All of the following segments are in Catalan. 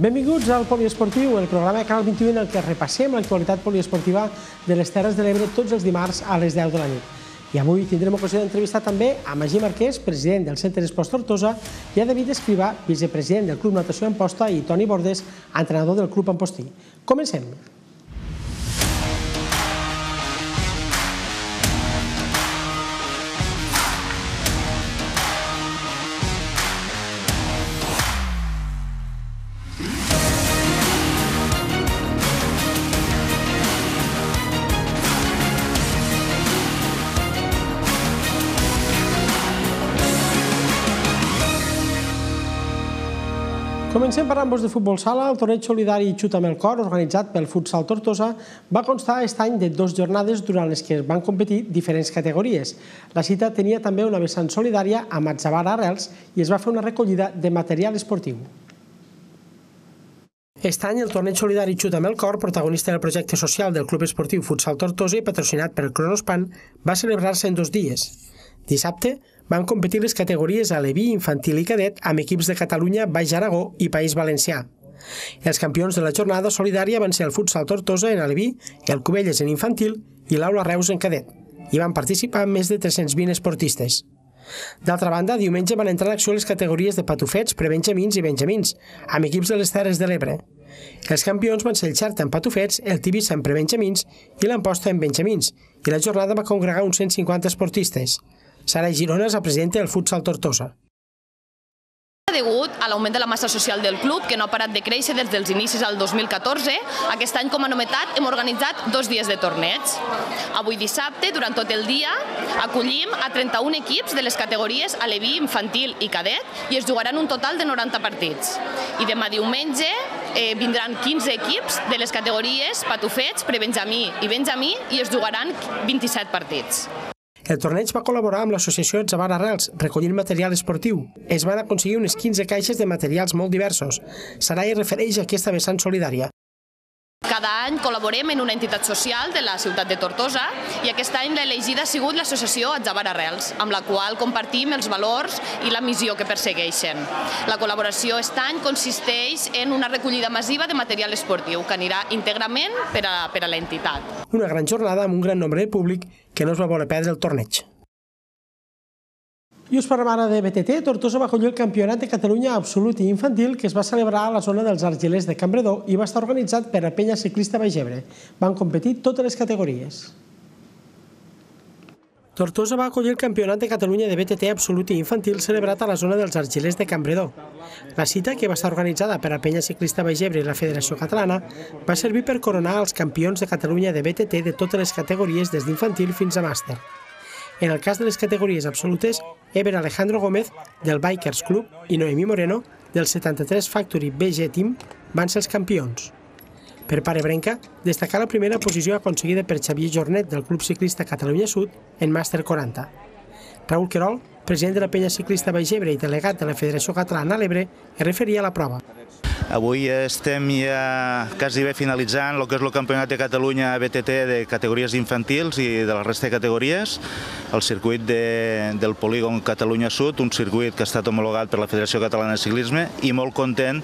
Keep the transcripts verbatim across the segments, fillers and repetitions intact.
Benvinguts al Poliesportiu, el programa de Canal vint-i-u en el que repassem l'actualitat poliesportiva de les Terres de l'Ebre tots els dimarts a les deu de la nit. I avui tindrem ocasió d'entrevistar també a Magí Marqués, president del Centre d'Esports Tortosa, i a David Escribà, vicepresident del Club Natació Amposta, i Toni Bordes, entrenador del Club Ampostí. Comencem. Comencem parlant-vos de futbol sala. El torneig solidari Xuta amb el Cor, organitzat pel Futsal Tortosa, va constar aquest any de dues jornades durant les que van competir diferents categories. La cita tenia també una vessant solidària amb Xavar Arrels i es va fer una recollida de material esportiu. Aquest any, el torneig solidari Xuta amb el Cor, protagonista del projecte social del Club Esportiu Futsal Tortosa i patrocinat per Clorospan, va celebrar-se en dos dies. Dissabte van competir les categories aleví, infantil i cadet amb equips de Catalunya, Baix Aragó i País Valencià. Els campions de la jornada solidària van ser el Futsal Tortosa en aleví, el Covelles en infantil i l'Aula Reus en cadet. Hi van participar més de tres-cents vint esportistes. D'altra banda, diumenge van entrar en acció les categories de patufets, prebenjamins i benjamins, amb equips de les Terres de l'Ebre. Els campions van ser el Xarta en patufets, el Tivissa en prebenjamins i l'Amposta en benjamins, i la jornada va congregar uns cent cinquanta esportistes. Sara Girona és la presidenta del Futsal Tortosa. Degut a l'augment de la massa social del club, que no ha parat de créixer des dels inicis al dos mil catorze, aquest any, com a novetat, hem organitzat dos dies de torneig. Avui dissabte, durant tot el dia, acollim a trenta-un equips de les categories aleví, infantil i cadet i es jugaran un total de noranta partits. I demà diumenge vindran quinze equips de les categories patufets, prebenjamí i benjamí i es jugaran vint-i-set partits. El torneig va col·laborar amb l'associació Xavar Arrels, recollint material esportiu. Es van aconseguir unes quinze caixes de materials molt diversos. Sarai refereix a aquesta vessant solidària. Cada any col·laborem en una entitat social de la ciutat de Tortosa i aquest any l'elegida ha sigut l'associació Xavar Arrels, amb la qual compartim els valors i la missió que persegueixen. La col·laboració aquest any consisteix en una recollida massiva de material esportiu que anirà íntegrament per a l'entitat. Una gran jornada amb un gran nombre de públic que no es va voler perdre el torneig. I us parlem ara de B T T. Tortosa va acollir el Campionat de Catalunya Absolut i Infantil que es va celebrar a la zona dels Argelers de Campredó i va estar organitzat per la Penya Ciclista Baix Ebre. Van competir totes les categories. Tortosa va acollir el Campionat de Catalunya de B T T Absolut i Infantil celebrat a la zona dels Argelers de Campredó. La cita, que va estar organitzada per la Penya Ciclista Baix Ebre i la Federació Catalana, va servir per coronar els campions de Catalunya de B T T de totes les categories des d'infantil fins a màster. En el cas de les categories absolutes, Eber Alejandro Gómez, del Bikers Club, i Noemi Moreno, del setanta-tres Factory B G Team, van ser els campions. Per part ebrenca, destacar la primera posició aconseguida per Xavier Jornet, del Club Ciclista Catalunya Sud, en Màster quaranta. Raül Querold, president de la Penya Ciclista Baix Ebre i delegat de la Federació Catalana de l'Ebre, es referia a la prova. Avui estem ja quasi bé finalitzant el que és el Campionat de Catalunya B T T de categories infantils i de la resta de categories, el circuit de, del polígon Catalunya Sud, un circuit que ha estat homologat per la Federació Catalana de Ciclisme i molt content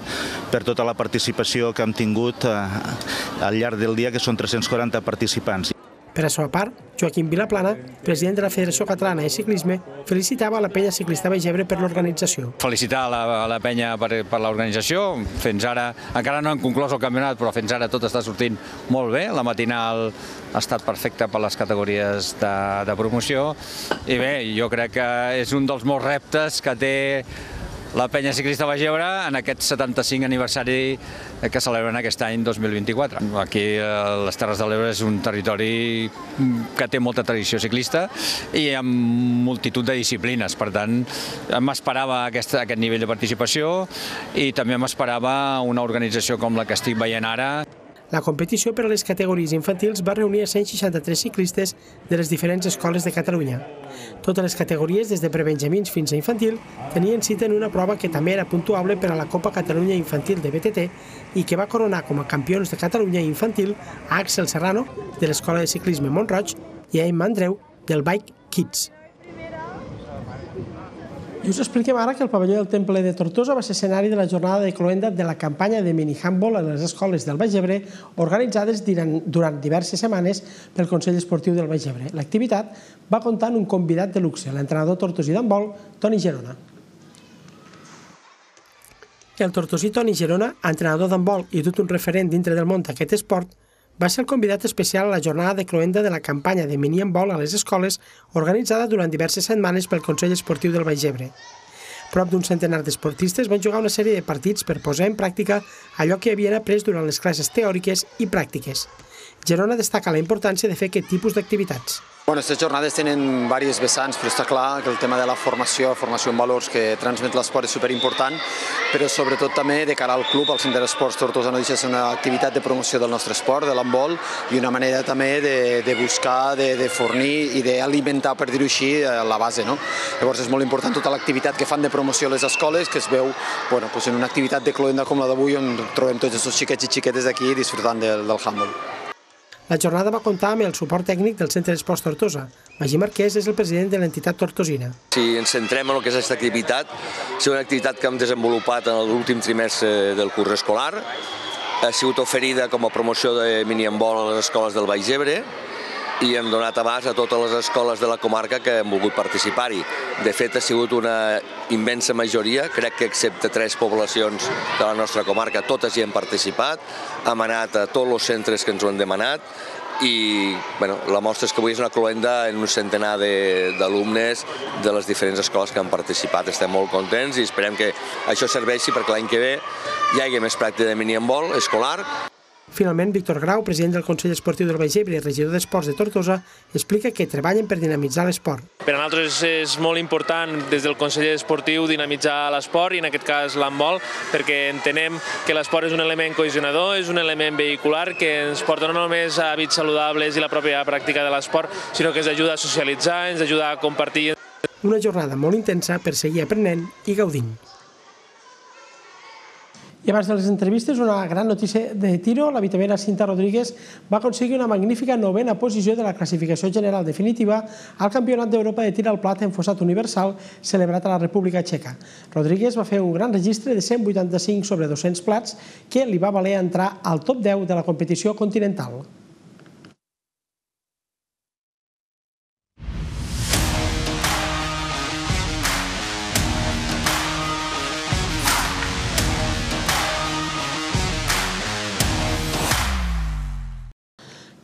per tota la participació que hem tingut al llarg del dia, que són tres-cents quaranta participants. Per la seva part, Joaquim Vilaplana, president de la Federació Catalana de Ciclisme, felicitava la Penya Ciclista Baix Ebre per l'organització. Felicitar a la Penya per l'organització. Fins ara, encara no hem conclòs el campionat, però fins ara tot està sortint molt bé. La matinal ha estat perfecta per les categories de promoció. I bé, jo crec que és un dels molts reptes que té la Penya Ciclista Baix Ebre en aquest setanta-cinc aniversari que celebren aquest any dos mil vint-i-quatre. Aquí les Terres de l'Ebre és un territori que té molta tradició ciclista i amb multitud de disciplines. Per tant, m'esperava aquest nivell de participació i també m'esperava una organització com la que estic veient ara. La competició per a les categories infantils va reunir a cent seixanta-tres ciclistes de les diferents escoles de Catalunya. Totes les categories, des de prebenjamins fins a infantil, tenien cita en una prova que també era puntuable per a la Copa Catalunya Infantil de B T T i que va coronar com a campions de Catalunya Infantil a Axel Serrano, de l'Escola de Ciclisme Montroig, i a Emma Andreu, del Bike Kids. I us expliquem ara que el pavelló del Temple de Tortosa va ser escenari de la jornada de cloenda de la campanya de mini-handball a les escoles del Baix Ebre, organitzades durant diverses setmanes pel Consell Esportiu del Baix Ebre. L'activitat va comptar amb un convidat de luxe, l'entrenador tortosí d'handball, Toni Gerona. El tortosí Toni Gerona, entrenador d'handball i tot un referent dintre del món d'aquest esport, va ser el convidat especial a la jornada de cloenda de la campanya de mini-handball a les escoles organitzada durant diverses setmanes pel Consell Esportiu del Baix Ebre. Prop d'un centenar d'esportistes van jugar una sèrie de partits per posar en pràctica allò que havien après durant les classes teòriques i pràctiques. Gerona destaca la importància de fer aquest tipus d'activitats. Bueno, aquestes jornades tenen diversos vessants, però està clar que el tema de la formació, formació en valors que transmet l'esport és superimportant, però sobretot també de cara al club, al Centre d'Esports Tortosa no deixa de ser una activitat de promoció del nostre esport, de l'handbol, i una manera també de buscar, de fornir i d'alimentar, per dir-ho així, la base. Llavors és molt important tota l'activitat que fan de promoció a les escoles, que es veu en una activitat de cloenda com la d'avui, on trobem tots aquests xiquets i xiquetes d'aquí disfrutant del handbol. La jornada va comptar amb el suport tècnic del Centre d'Esports Tortosa. Magí Marqués és el president de l'entitat tortosina. Si ens centrem en el que és aquesta activitat, és una activitat que hem desenvolupat en l'últim trimestre del curs escolar. Ha sigut oferida com a promoció de mini-handbol a les escoles del Baix Ebre i hem donat abast a totes les escoles de la comarca que han volgut participar-hi. De fet, ha sigut una immensa majoria, crec que excepte tres poblacions de la nostra comarca, totes hi han participat, hem anat a tots els centres que ens ho han demanat i la mostra és que avui és una cloenda en un centenar d'alumnes de les diferents escoles que han participat. Estem molt contents i esperem que això serveixi perquè l'any que ve hi hagi més pràctica de mini-handbol escolar. Finalment, Víctor Grau, president del Consell Esportiu del Baix Ebre i regidor d'Esports de Tortosa, explica que treballen per dinamitzar l'esport. Per a nosaltres és molt important des del Consell Esportiu dinamitzar l'esport i en aquest cas l'handbol, perquè entenem que l'esport és un element cohesionador, és un element vehicular que ens porta no només a hàbits saludables i la pròpia pràctica de l'esport, sinó que ens ajuda a socialitzar, ens ajuda a compartir. Una jornada molt intensa per seguir aprenent i gaudint. I abans de les entrevistes, una gran notícia de tiro. La vitamina Cinta Rodríguez va aconseguir una magnífica novena posició de la classificació general definitiva al Campionat d'Europa de tir al plat en fossat universal celebrat a la República Txeca. Rodríguez va fer un gran registre de cent vuitanta-cinc sobre dos-cents plats que li va valer entrar al top deu de la competició continental.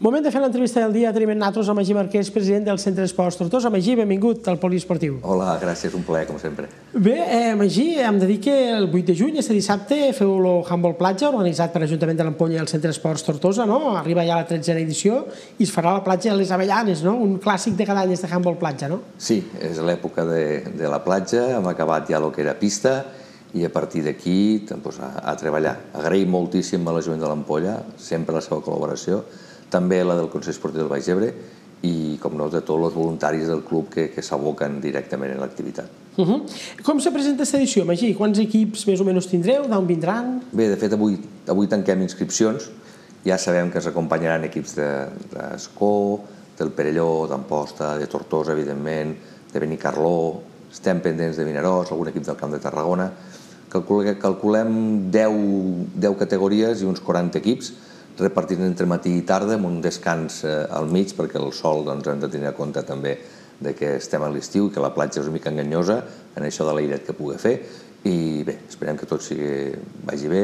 Moment de fer l'entrevista del dia. Tenim nosaltres a Magí Marqués, president del Centre d'Esports Tortosa. Magí, benvingut al Poliesportiu. Hola, gràcies, un plaer, com sempre. Bé, Magí, hem de dir que el vuit de juny, este dissabte, feu el Handball Platja, organitzat per l'Ajuntament de l'Ampolla i el Centre d'Esports Tortosa, no? Arriba ja la tretzena edició i es farà la platja a les Avellanes, no? Un clàssic de cada any de Handball Platja, no? Sí, és l'època de la platja, hem acabat ja el que era pista i a partir d'aquí a treballar. Agraïm moltíssim a l'Ajuntament de l'Ampolla, sempre la seva col·laboració, també la del Consell Esportiu del Baix Ebre i, com no, de tots els voluntaris del club que s'aboquen directament en l'activitat. Com se presenta aquesta edició, Magí? Quants equips més o menys tindreu? D'on vindran? Bé, de fet, avui tanquem inscripcions. Ja sabem que ens acompanyaran equips d'Escó, del Perelló, d'Amposta, de Tortosa, evidentment, de Benicarló, estem pendents de Vinaròs, algun equip del Camp de Tarragona. Calculem deu categories i uns quaranta equips, repartint entre matí i tarda amb un descans al mig perquè el sol hem de tenir a compte també que estem a l'estiu i que la platja és una mica enganyosa en això de l'airet que pugui fer i bé, esperem que tot vagi bé.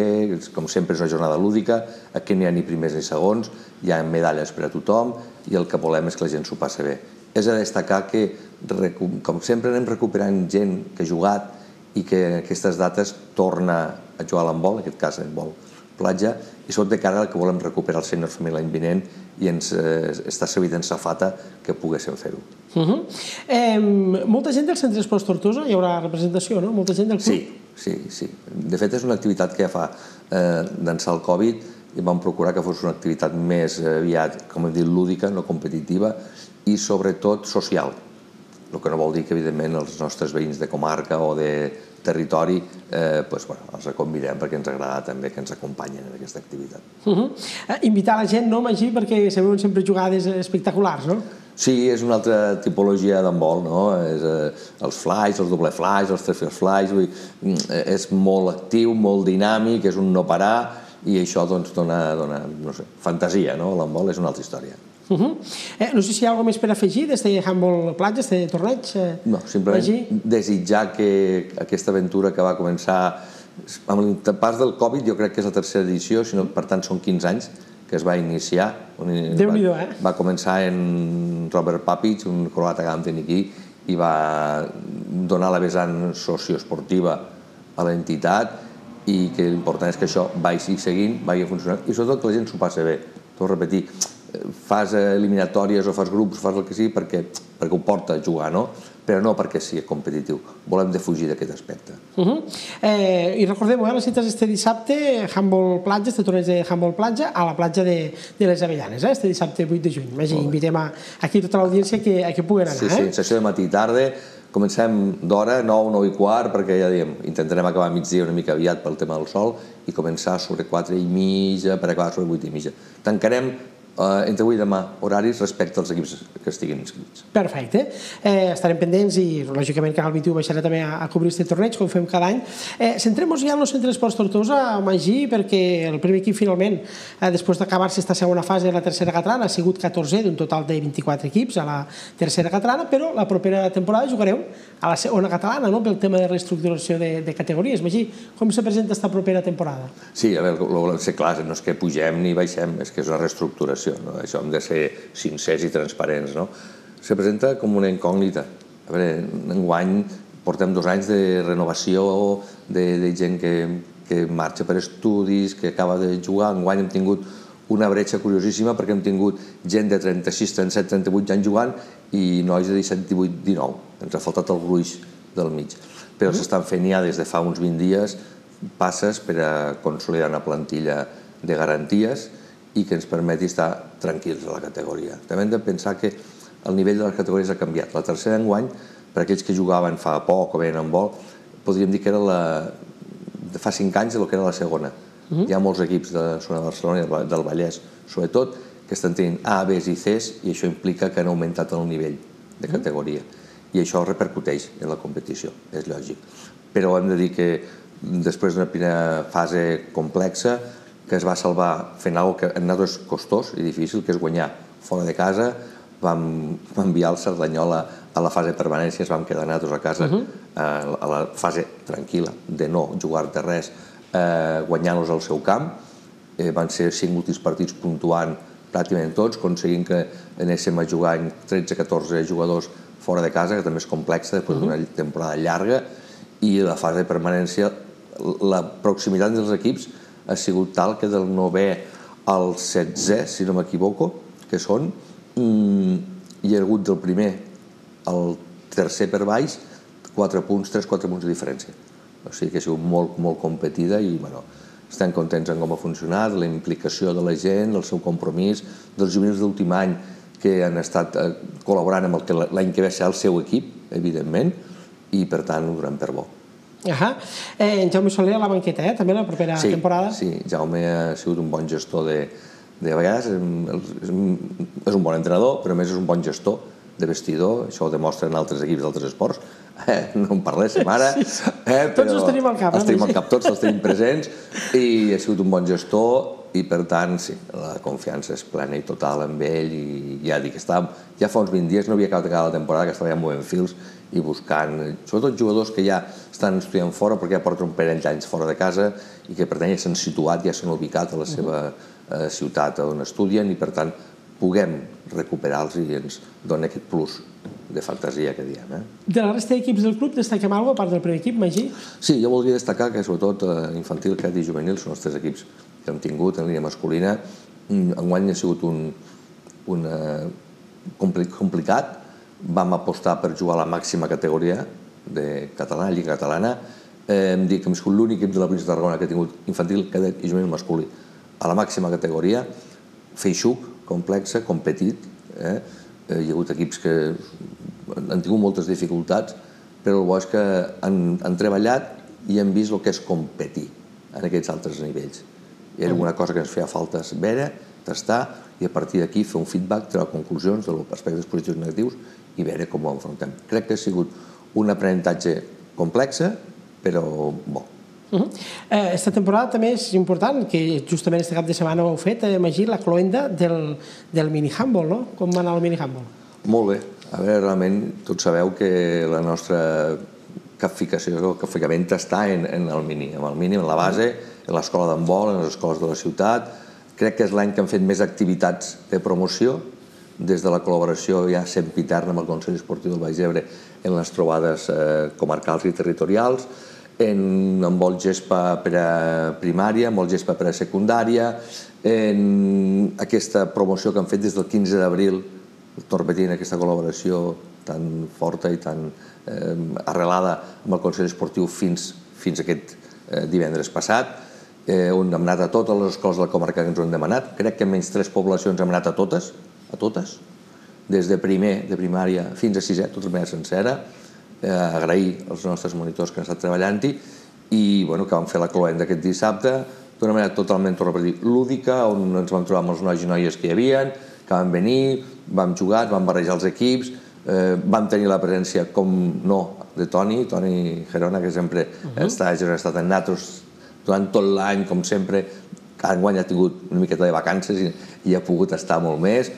Com sempre és una jornada lúdica, aquí no hi ha ni primers ni segons, hi ha medalles per a tothom i el que volem és que la gent s'ho passi bé. És a destacar que com sempre anem recuperant gent que ha jugat i que en aquestes dates torna a jugar a l'handbol, en aquest cas a l'handbol platja, i sobretot de cara al que volem recuperar el sènior femení l'any vinent i ens està servit en safata que poguéssim fer-ho. Molta gent del Centre d'Esports Tortosa, hi haurà representació, no? Molta gent del club. Sí, sí. De fet, és una activitat que ja fa d'ençà el Covid i vam procurar que fos una activitat més aviat, com hem dit, lúdica, no competitiva i sobretot social. El que no vol dir que, evidentment, els nostres veïns de comarca o de territori, els convidem perquè ens agrada també que ens acompanyen en aquesta activitat. Invitar la gent, no, Magí, perquè sabeu sempre jugades espectaculars, no? Sí, és una altra tipologia d'handbol, no? Els flies, els doble flies, els tres fils flies, és molt actiu, molt dinàmic, és un no parar, i això dona fantasia, no? L'handbol és una altra història. No sé si hi ha alguna cosa més per afegir d'aquest handbol platja, d'aquest torneig? No, simplement desitjar que aquesta aventura que va començar amb l'intempàs del Covid, jo crec que és la tercera edició, per tant són quinze anys que es va iniciar. Déu-n'hi-do, eh? Va començar en Robert Papich, un croata que vam tenir aquí, i va donar la vessant socioesportiva a l'entitat, i que l'important és que això vagi seguint, vagi funcionant, i sobretot que la gent s'ho passi bé. Torno a repetir, fas eliminatòries o fas grups, fas el que sigui, perquè ho porta a jugar, no? Però no perquè sigui competitiu. Volem defugir d'aquest aspecte. I recordem, les cites este dissabte, handbol platja, este torneig de handbol platja, a la platja de les Avellanes, este dissabte vuit de juny. Invitem aquí tota l'audiència que puguen anar. Sí, sí, sessió de matí i tarda. Comencem d'hora, nou, nou i quart, perquè ja diem, intentarem acabar a migdia una mica aviat pel tema del sol i començar sobre quatre i mitja per acabar sobre vuit i mitja. Tancarem entre avui i demà horaris respecte als equips que estiguin inscrits. Perfecte. Estarem pendents i, lògicament, Canal vint-i-u baixarà també a cobrir aquest torneig, com fem cada any. Centrem-nos ja en el Centre d'Esports Tortosa, Magí, perquè el primer equip, finalment, després d'acabar-se aquesta segona fase de la tercera catalana, ha sigut catorzè d'un total de vint-i-quatre equips a la tercera catalana, però la propera temporada jugareu a la segona catalana, pel tema de reestructuració de categories. Magí, com se presenta aquesta propera temporada? Sí, a veure, ho volem ser clars, no és que pugem ni baixem, és que és una reestructuració. Això hem de ser sincers i transparents. Se presenta com una incògnita. Enguany portem dos anys de renovació, de gent que marxa per estudis, que acaba de jugar. Enguany hem tingut una bretxa curiosíssima perquè hem tingut gent de trenta-sis, trenta-set, trenta-vuit anys jugant i nois de disset, divuit, dinou. Ens ha faltat el gruix del mig. Però s'estan fent ja des de fa uns vint dies passes per a consolidar una plantilla de garanties i que ens permeti estar tranquils a la categoria. També hem de pensar que el nivell de les categories ha canviat. La tercera enguany, per aquells que jugaven fa poc o bé en handbol, podríem dir que era la... de fa cinc anys de lo que era la segona. Hi ha molts equips de la zona de Barcelona i del Vallès, sobretot, que estan tenint A, Bs i Cs, i això implica que han augmentat el nivell de categoria. I això repercuteix en la competició, és lògic. Però hem de dir que després d'una primera fase complexa que es va salvar fent alguna cosa que a nosaltres és costós i difícil, que és guanyar fora de casa. Vam enviar el Cerdanyola a la fase de permanència, ens vam quedar nosaltres a casa, a la fase tranquil·la de no jugar-te res, guanyant-los al seu camp. Van ser cinc últims partits puntuant pràcticament tots, aconseguint que anéssim a jugar tretze a catorze jugadors fora de casa, que també és complexa després d'una temporada llarga, i la fase de permanència, la proximitat dels equips ha sigut tal que del novè al setzè, si no m'equivoco, que són, hi ha hagut del primer al tercer per baix tres quatre punts de diferència. O sigui que ha sigut molt competida i estem contents en com ha funcionat, la implicació de la gent, el seu compromís, dels juvenils d'últim any que han estat col·laborant amb el que l'any que ve serà el seu equip, evidentment, i per tant un gran per bo. En Jaume Soler a la banqueta, també la propera temporada. Sí, Jaume ha sigut un bon gestor de... a vegades és un bon entrenador, però a més és un bon gestor de vestidor. Això ho demostren altres equips d'altres esports. No en parléssim ara. Tots els tenim al cap. Els tenim al cap tots, els tenim presents. I ha sigut un bon gestor i, per tant, sí, la confiança és plena i total en ell. I ja dic, ja fa uns vint dies no havia acabat la temporada, que estava ja movent fils i buscant, sobretot jugadors que ja estan estudiant fora perquè ja porten un parell d'anys fora de casa i que per tant ja s'han situat, ja s'han ubicat a la seva ciutat on estudien i per tant puguem recuperar-los i ens dona aquest plus de fantasia que diem. De la resta d'equips del club destaquem alguna cosa a part del primer equip, Magí? Sí, jo voldria destacar que sobretot infantil, cadets i juvenil són els tres equips que hem tingut en línia masculina. Enguany ha sigut un complicat. Vam apostar per jugar a la màxima categoria de catalana, lliga catalana. Hem dit que hem sigut l'únic equip de la província de Tarragona que ha tingut infantil, cadet i juvenil masculí a la màxima categoria. Feixuc, complexa, competit. Hi ha hagut equips que han tingut moltes dificultats, però el bo és que han treballat i hem vist el que és competir en aquests altres nivells. Era una cosa que ens feia falta veure, tastar, i a partir d'aquí fer un feedback, treure conclusions dels aspectes positius i negatius i veure com ho enfrontem. Crec que ha sigut un aprenentatge complex, però bo. Aquesta temporada també és important, que justament aquest cap de setmana ho heu fet, Magí, la cloenda del mini-handball, no? Com va anar el mini-handball? Molt bé. A veure, realment, tots sabeu que la nostra capficació, el capficament està en el mini, en el mini, en la base, en l'escola d'handball, en les escoles de la ciutat. Crec que és l'any que hem fet més activitats de promoció, des de la col·laboració ja sempiterna amb el Consell Esportiu del Baix Ebre en les trobades comarcals i territorials, amb el gespa per a primària, amb el gespa per a secundària, en aquesta promoció que han fet des del quinze d'abril, torpetint aquesta col·laboració tan forta i tan arrelada amb el Consell Esportiu fins aquest divendres passat, on hem anat a totes les escoles de la comarca que ens ho han demanat. Crec que menys tres poblacions hem anat a totes, a totes, des de primer, de primària, fins a sisè, tota la primària sencera. Agrair als nostres monitors que han estat treballant-hi i que vam fer la cloenda aquest dissabte d'una manera totalment, torno a dir, lúdica, on ens vam trobar amb els nois i noies que hi havia, que van venir, vam jugar, vam barrejar els equips, vam tenir la presència, com no, de Toni, Toni Gerona, que sempre ha estat en nosaltres durant tot l'any, com sempre, enguany ha tingut una miqueta de vacances i ha pogut estar molt més,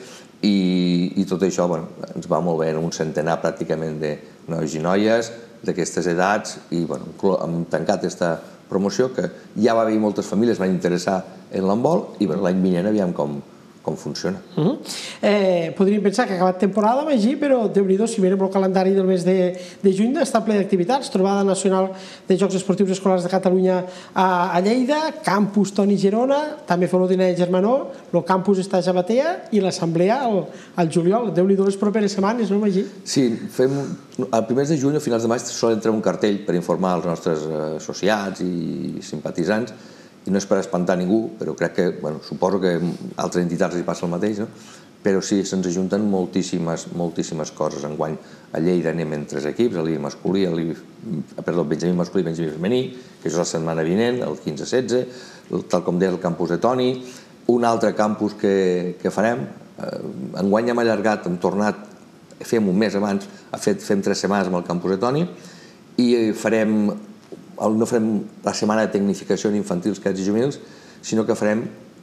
i tot això ens va molt bé, un centenar pràcticament de nois i noies d'aquestes edats, i hem tancat aquesta promoció, que ja va haver moltes famílies que van interessar en l'handball, i l'any vinent aviam com com funciona. Podríem pensar que ha acabat temporada, Magí, però Déu-n'hi-do, si mirem el calendari del mes de juny està ple d'activitats, trobada nacional de Jocs Esportius Escolars de Catalunya a Lleida, campus Toni Gerona, també feu l'ordinari Germanó, el campus està a Jabatea i l'assemblea al juliol. Déu-n'hi-do les properes setmanes, no, Magí? Sí, a primers de juny o finals de maig sol entrar un cartell per informar els nostres associats i simpatitzants, i no és per espantar ningú, però crec que, suposo que a altres entitats hi passa el mateix, però sí, se'ns ajunten moltíssimes coses. Enguany a Lleida anem en tres equips, el Benjamí masculí, perdó, el Benjamí masculí i el Benjamí femení, que això és la setmana vinent, el quinze setze, tal com deia el campus de Toni, un altre campus que farem, enguany hem allargat, hem tornat, fem un mes abans, fem tres setmanes amb el campus de Toni, i farem... no farem la setmana de tecnificació en infantils, cadets i juvenils, sinó que farem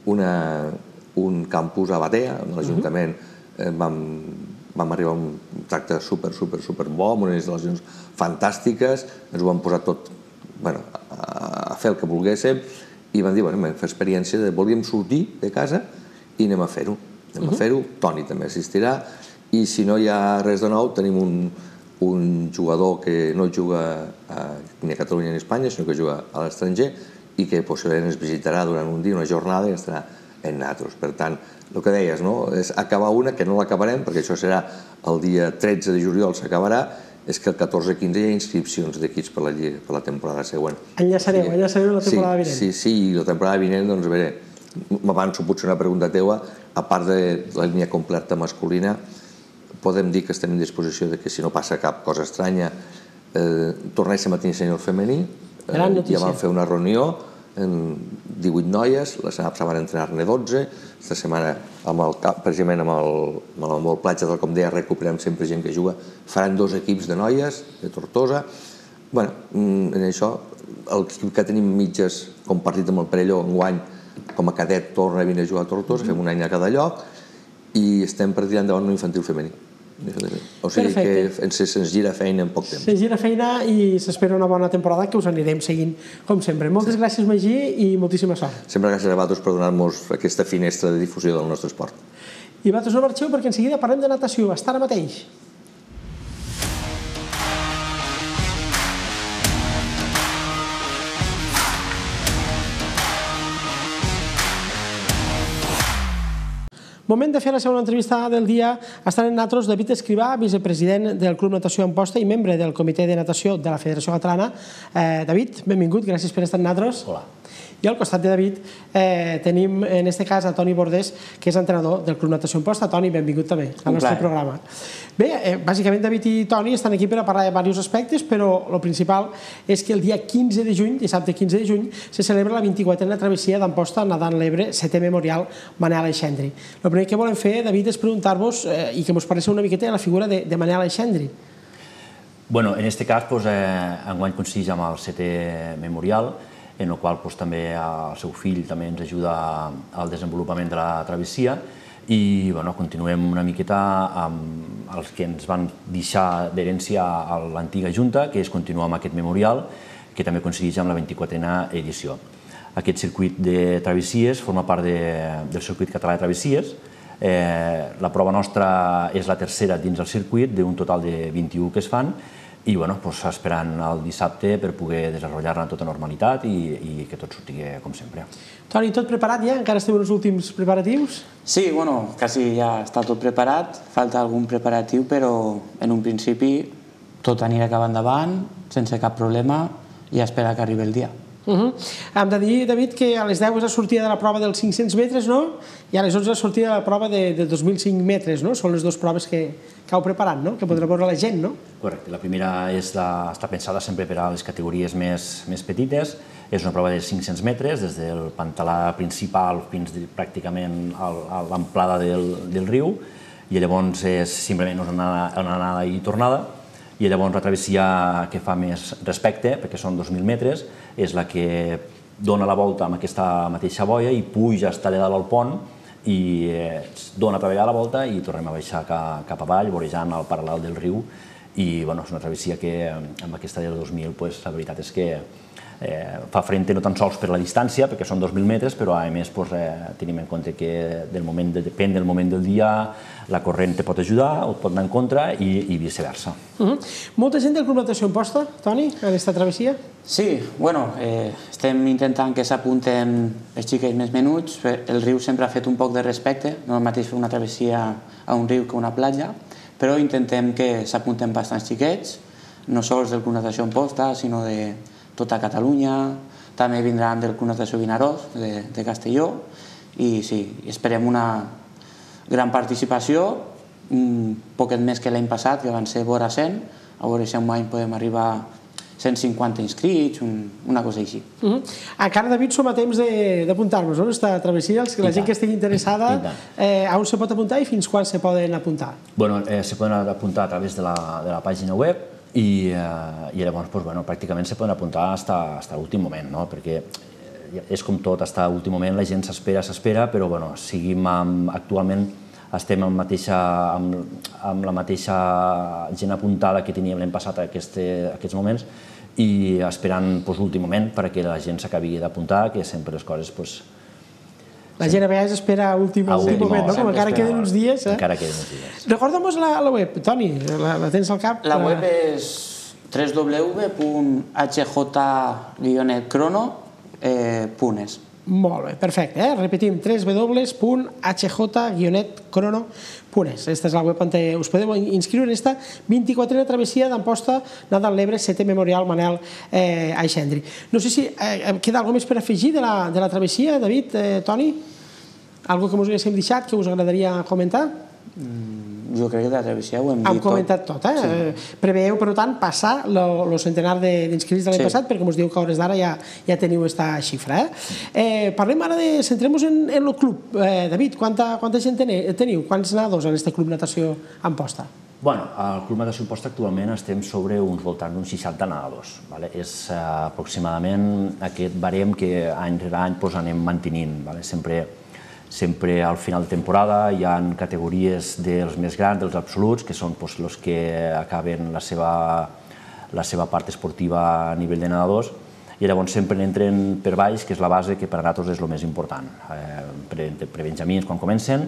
un campus a Batea, on l'Ajuntament vam arribar a un tracte super, super, super bo, amb unes instal·lacions fantàstiques, ens ho vam posar tot a fer el que volguéssim, i vam dir, vam fer experiència de volíem sortir de casa i anem a fer-ho, anem a fer-ho, Toni també assistirà, i si no hi ha res de nou tenim un... un jugador que no juga ni a Catalunya ni a Espanya, sinó que juga a l'estranger i que possiblement ens visitarà durant un dia, una jornada, i estarà en nosaltres. Per tant, el que deies, és acabar una, que no l'acabarem, perquè això serà el dia tretze de juliol s'acabarà, és que el catorze quinze hi ha inscripcions d'equips per la temporada següent. Enllaçareu, enllaçareu la temporada vinent. Sí, sí, i la temporada vinent, doncs, a veure, m'avanço potser una pregunta teva, a part de la línia completa masculina, podem dir que estem en disposició que si no passa cap cosa estranya tornéssim a tenir senyor femení. Ja vam fer una reunió amb divuit noies, la setmana van entrenar-ne dotze, aquesta setmana precisament amb el platja, tal com deia, recuperem sempre gent que juga, faran dos equips de noies de Tortosa. Bé, en això el que tenim mitges compartit amb el Perelló enguany com a cadet torna a venir a jugar a Tortosa, fem un any a cada lloc i estem per tirar endavant un infantil femení. O sigui que se'ns gira feina en poc temps. Se'ns gira feina i s'espera una bona temporada que us anirem seguint com sempre. Moltes gràcies, Magí, i moltíssima sort. Sempre gràcies a vosaltres per donar-nos aquesta finestra de difusió del nostre esport. I vosaltres no marxeu perquè en seguida parlem de natació. Fins ara mateix. Moment de fer la segona entrevista del dia. Estan amb nosaltres David Escribà, vicepresident del Club Natació Amposta i membre del Comitè de Natació de la Federació Catalana. David, benvingut, gràcies per estar amb nosaltres. Hola. I al costat de David tenim, en aquest cas, a Toni Bordes, que és entrenador del Club Natació Amposta. Toni, benvingut també al nostre programa. Bé, bàsicament David i Toni estan aquí per a parlar de diversos aspectes, però el principal és que el dia quinze de juny, dissabte quinze de juny, se celebra la vint-i-quatrena travessia d'Amposta Nadant l'Ebre, setè Memorial Manel Alexandri. El primer que volem fer, David, és preguntar-vos i que ens parléssim una miqueta de la figura de Manel Alexandri. Bueno, en este cas, enguany coincideix amb el setè Memorial, en el qual també el seu fill també ens ajuda al desenvolupament de la travessia i continuem una miqueta amb els que ens van deixar d'herència a l'antiga Junta, que és continuar amb aquest memorial, que també coincideix amb la vint-i-quatrena edició. Aquest circuit de travessies forma part del circuit català de travessies. La prova nostra és la tercera dins del circuit, d'un total de vint-i-u que es fan, i esperant el dissabte per poder desenvolupar-la amb tota normalitat i que tot surti com sempre. Toni, tot preparat ja? Encara esteu en els últims preparatius? Sí, bueno, quasi ja està tot preparat. Falta algun preparatiu, però en un principi tot anirà cap endavant, sense cap problema, i esperar que arribi el dia. Hem de dir, David, que a les deu és la sortida de la prova dels cinc-cents metres, no? I a les onze és la sortida de la prova de dos mil cinc metres, no? Són les dues proves que heu preparat, no? Que podrà veure la gent, no? Correcte. La primera està pensada sempre per a les categories més petites. És una prova de cinc-cents metres, des del pantalà principal fins pràcticament a l'amplada del riu. I llavors és simplement una anada i tornada. I llavors la travessia que fa més respecte, perquè són dos mil metres, és la que dona la volta amb aquesta mateixa boia i puja a estar allà dalt al pont i dona a treballar la volta i tornem a baixar cap avall, vorejant el paral·lel del riu. I és una travessia que amb aquesta del dos mil, la veritat és que fa frente no tan sols per la distància, perquè són dos mil metres, però a més tenim en compte que depèn del moment del dia la corrent te pot ajudar o et pot anar en contra i viceversa. Molta gent del Club Natació Amposta, Toni, en aquesta travessia? Sí, bueno, estem intentant que s'apunten els xiquets més menuts. El riu sempre ha fet un poc de respecte, no és el mateix fer una travessia a un riu que a una platja, però intentem que s'apunten bastants xiquets, no sols del Club Natació Amposta, sinó de tota Catalunya, també vindran del Club Natació Vinaròs, de Castelló, i sí, esperem una gran participació, un poquet més que l'any passat, que van ser vora cent, a veure si en any podem arribar a cent cinquanta inscrits, una cosa així. Encara, David, som a temps d'apuntar-nos, no? Està travessia, la gent que estigui interessada, on se pot apuntar i fins quan se poden apuntar? Bé, se poden apuntar a través de la pàgina web, i llavors pràcticament se poden apuntar fins a l'últim moment, perquè és com tot, fins a l'últim moment la gent s'espera, s'espera, però actualment estem amb la mateixa gent apuntada que teníem l'any passat en aquests moments i esperant l'últim moment perquè la gent s'acabi d'apuntar, que sempre les coses... La gent a vegades espera a últim moment, com encara queden uns dies. Recorda-nos la web, Toni, la tens al cap? La web és w w w punt h j crono punt es. Molt bé, perfecte. Repetim, w w w punt h j crono punt es. Aquesta és la web on us podeu inscriure en aquesta vint-i-quatrena travessia d'Amposta Nadant l'Ebre, setè Memorial Manel Alexandri. No sé si queda alguna cosa més per afegir de la travessia, David, Toni? Alguna cosa que us haguéssim deixat, que us agradaria comentar? Jo crec que de la travessia ho hem dit tot. Hem comentat tot, eh? Preveieu, per tant, passar el centenar d'inscrits de l'any passat, perquè us diu que a hores d'ara ja teniu aquesta xifra, eh? Parlem ara de... Centrem-nos en el club. David, quanta gent teniu? Quants nadons en aquest Club Natació Amposta? Bé, al Club Natació Amposta actualment estem sobre uns voltants d'uns seixanta nadadors. És aproximadament aquest barem que any rere any anem mantenint. Sempre... Sempre al final de temporada hi ha categories dels més grans, dels absoluts, que són els que acaben la seva part esportiva a nivell de nedadors, i llavors sempre entren per baix, que és la base que per a nosaltres és el més important. Per benjamins, quan comencen,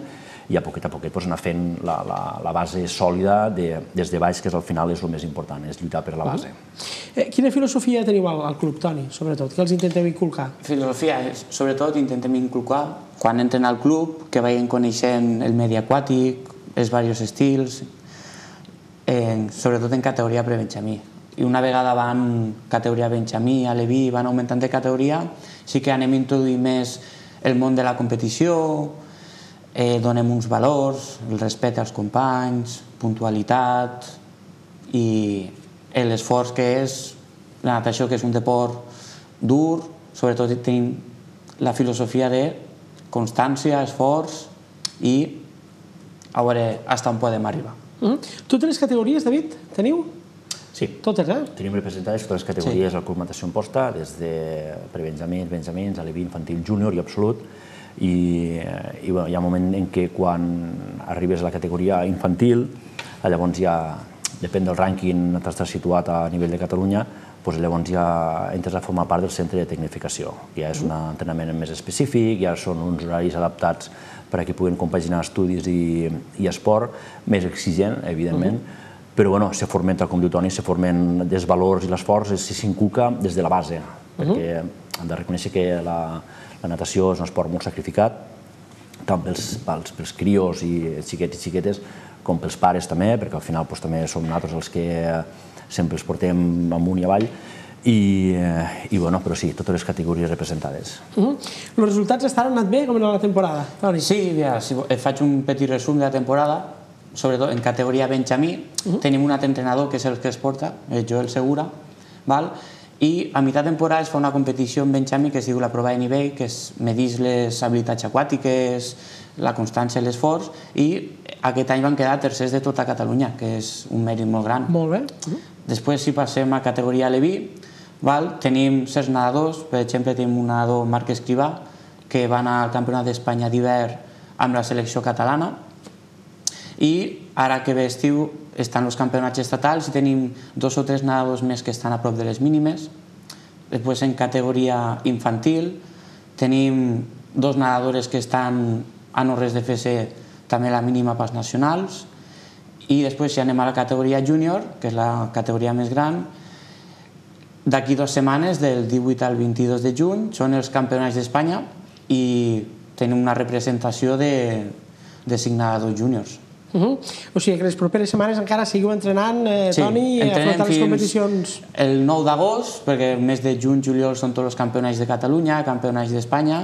i a poquet a poquet anar fent la base sòlida des de baix, que al final és el més important, és lluitar per la base. Quina filosofia teniu al club, Toni, sobretot? Què els intenteu inculcar? Filosofia, sobretot, intentem inculcar quan entren al club, que vagin coneixent el medi aquàtic, els diversos estils, sobretot en categoria prebenjamí. i una vegada van categoria Benjamí, Aleví, van augmentant de categoria, sí que anem introduint més el món de la competició, donem uns valors, el respecte als companys, puntualitat i l'esforç que és la natació, que és un deport dur, sobretot tenim la filosofia de constància, esforç i a veure fins on podem arribar. Tu tens categories, David? Teniu? Sí. Totes, eh? Tenim representades totes les categories al Club Natació Amposta, des de prebenjamins, benjamins, aleví, infantil, júnior i absolut, i hi ha un moment en què quan arribes a la categoria infantil, llavors ja, depèn del rànquing, t'estàs situat a nivell de Catalunya, llavors ja entres a formar part del centre de tecnificació. Ja és un entrenament més específic, ja són uns horaris adaptats perquè puguin compaginar estudis i esport, més exigent, evidentment, però se formen, tal com diu Toni, se formen els valors i l'esforç, s'inculca des de la base, perquè hem de reconèixer que la natació és un esport molt sacrificat, tant pels crios i xiquets i xiquetes, com pels pares també, perquè al final també som nosaltres els que sempre els portem amunt i avall, i bueno, però sí, totes les categories representades. Els resultats estan anant bé com en la temporada, Toni? Sí, faig un petit resum de la temporada, sobretot en categoria benjamí, tenim un altre entrenador que és el que es porta, Joel Segura, i a mitjà temporada es fa una competició en benjamí que es diu la prova de nivell, que és medir les habilitats aquàtiques, la constància i l'esforç, i aquest any van quedar tercers de tota Catalunya, que és un mèrit molt gran. Molt bé. Després, si passem a categoria aleví, tenim certs nedadors, per exemple, tenim un nedador, Magí Marqués, que va anar al Campionat d'Espanya d'hivern amb la selecció catalana, i ara que ve estiu estan els campionats estatals i tenim dos o tres nedadors més que estan a prop de les mínimes. Després, en categoria infantil, tenim dos nedadores que estan a no res de fer-se també la mínima pels nacionals, i després si anem a la categoria júnior, que és la categoria més gran, d'aquí dues setmanes, del divuit al vint-i-dos de juny, són els campionats d'Espanya i tenim una representació de cinc nedadors júniors. O sigui que les properes setmanes encara seguiu entrenant, Toni, i afrontant les competicions. El nou d'agost, perquè el mes de juny, juliol són tots els campionats de Catalunya, campionats d'Espanya,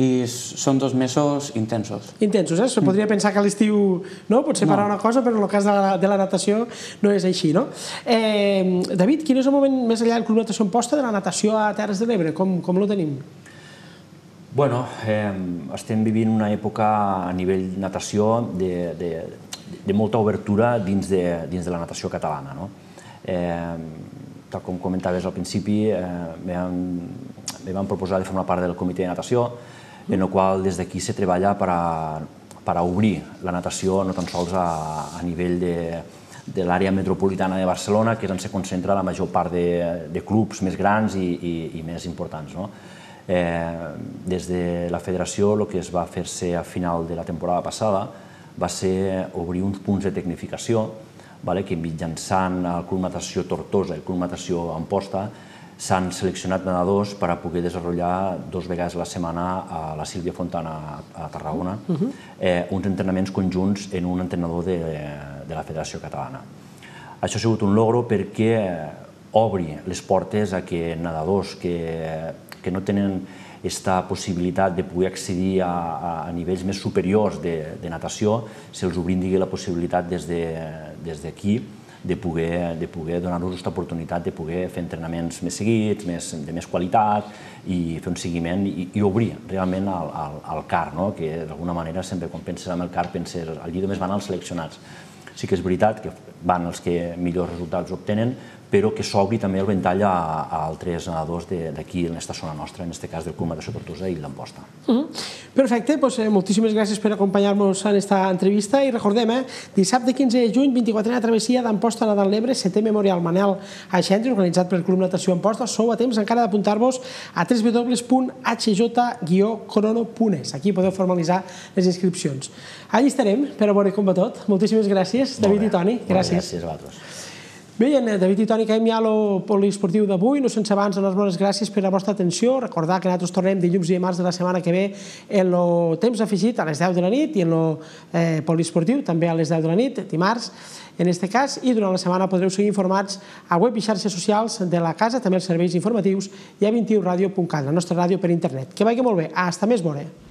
i són dos mesos intensos. Intensos, eh? Es podria pensar que a l'estiu pot separar una cosa, però en el cas de la natació no és així, no? David, quin és el moment més enllà del Club Natació Amposta de la natació a Terres de l'Ebre? Com ho tenim? Bueno, estem vivint una època a nivell natació de de molta obertura dins de la natació catalana. Tal com comentaves al principi, em van proposar de formar part del Comitè de Natació, en el qual des d'aquí se treballa per a obrir la natació no tan sols a nivell de l'àrea metropolitana de Barcelona, que és on se concentra la major part de clubs més grans i més importants. Des de la federació, el que es va fer-se a final de la temporada passada va ser obrir uns punts de tecnificació que mitjançant el Club Natació Tortosa i el Club Natació Amposta s'han seleccionat nedadors per a poder desenvolupar dos vegades a la setmana a la Sílvia Fontana a Tarragona uns entrenaments conjunts en un entrenador de la Federació Catalana. Això ha sigut un logro perquè obri les portes a que nedadors que no tenen aquesta possibilitat de poder accedir a nivells més superiors de natació, se'ls brindi la possibilitat des d'aquí de poder donar-los aquesta oportunitat de poder fer entrenaments més seguits, de més qualitat i fer un seguiment i obrir realment el C A R, que d'alguna manera sempre quan penses en el C A R penses allí només van els seleccionats. Sí que és veritat que van els que millors resultats obtenen, però que s'obri també el ventall a altres nedadors d'aquí, en aquesta zona nostra, en aquest cas del Club Natació Tortosa i l'Amposta. Perfecte, doncs moltíssimes gràcies per acompanyar-nos en aquesta entrevista i recordem, dissabte quinze de juny, vint-i-quatrena travessia d'Amposta a l'Ebre, setè Memorial Manel Alexandri, organitzat pel Club Natació Amposta. Sou a temps encara d'apuntar-vos a w w w punt h j crono punt es. Aquí podeu formalitzar les inscripcions. Allà estarem per a veure com va tot. Moltíssimes gràcies, David i Toni. Gràcies. Gràcies a vosaltres. Bé, David i Toni, que hem ja el poliesportiu d'avui. No sense abans donar les gràcies per la vostra atenció. Recordar que nosaltres tornem dilluns i dimarts de la setmana que ve en el temps afegit a les deu de la nit i en el poliesportiu també a les deu de la nit, dimarts, en aquest cas, i durant la setmana podreu seguir informats a web i xarxes socials de la casa, també els serveis informatius i a vint i u radio punt cat, la nostra ràdio per internet. Que vagi molt bé. Hasta més vore.